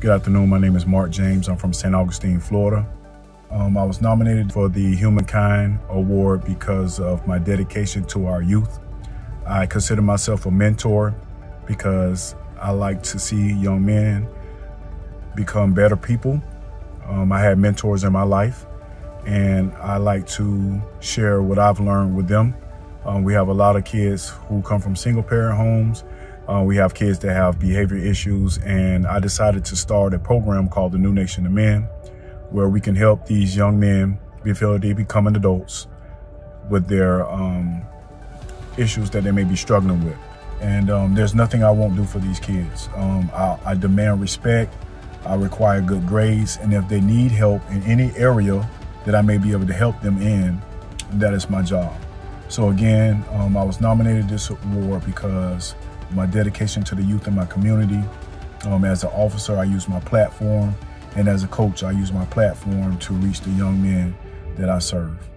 Good afternoon, my name is Mark James. I'm from St. Augustine, Florida. I was nominated for the Humankind Award because of my dedication to our youth. I consider myself a mentor because I like to see young men become better people. I had mentors in my life, and I like to share what I've learned with them. We have a lot of kids who come from single-parent homes. We have kids that have behavior issues, and I decided to start a program called The New Nation of Men, where we can help these young men before they become adults with their issues that they may be struggling with. And there's nothing I won't do for these kids. I demand respect, I require good grades, and if they need help in any area that I may be able to help them in, that is my job. So again, I was nominated this award because of my dedication to the youth in my community. As an officer, I use my platform, and as a coach, I use my platform to reach the young men that I serve.